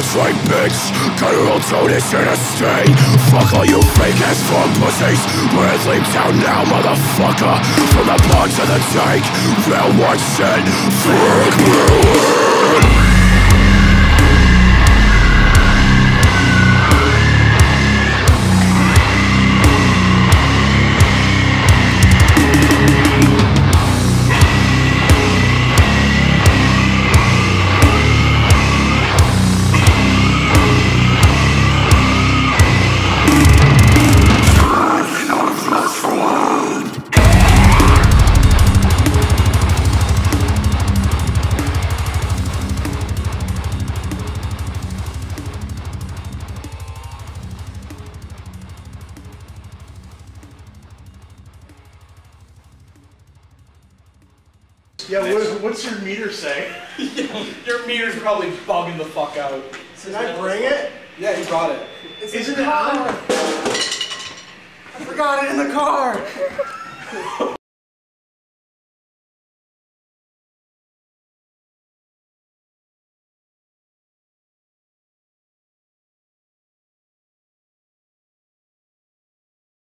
much like pigs. General Tone is here to stay. Fuck all you fake ass fuck pussies. We're at leap town now, motherfucker. From the pond to the tank, they'll watch it. Fuck Bruin. Yeah, what's your meter say? Your meter's probably bugging the fuck out. Did I bring it? Yeah, he brought it. It's Isn't it on? I forgot it in the car!